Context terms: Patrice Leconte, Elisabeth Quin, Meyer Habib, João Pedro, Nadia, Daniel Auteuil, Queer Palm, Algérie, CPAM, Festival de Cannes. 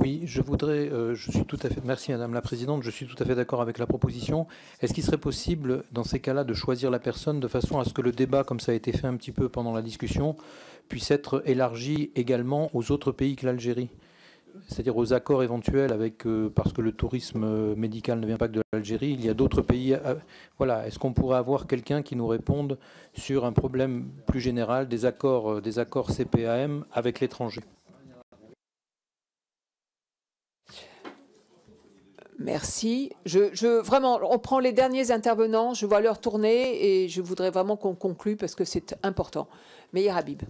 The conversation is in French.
Oui, je voudrais, merci Madame la Présidente, je suis tout à fait d'accord avec la proposition. Est-ce qu'il serait possible, dans ces cas-là, de choisir la personne de façon à ce que le débat, comme ça a été fait un petit peu pendant la discussion, puisse être élargi également aux autres pays que l'Algérie? C'est-à-dire aux accords éventuels avec, parce que le tourisme médical ne vient pas que de l'Algérie, il y a d'autres pays. Voilà, est-ce qu'on pourrait avoir quelqu'un qui nous réponde sur un problème plus général des accords CPAM avec l'étranger? Merci. Vraiment, on prend les derniers intervenants, je vois leur tourner et je voudrais vraiment qu'on conclue parce que c'est important. Meyer Habib.